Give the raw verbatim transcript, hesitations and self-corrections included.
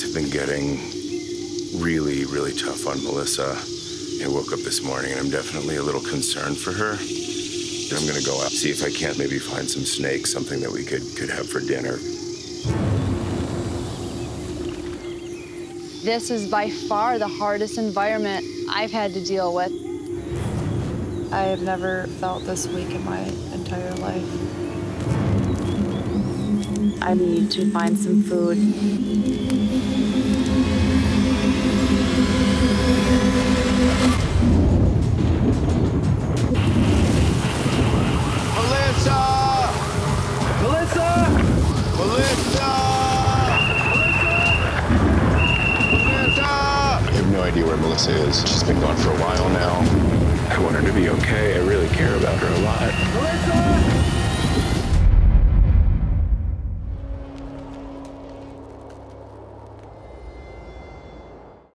nights have been getting really, really tough on Melissa. I woke up this morning and I'm definitely a little concerned for her. I'm gonna go out, see if I can't maybe find some snakes, something that we could, could have for dinner. This is by far the hardest environment I've had to deal with. I have never felt this weak in my entire life. I need to find some food. Where Melissa is. She's been gone for a while now. I want her to be okay. I really care about her a lot.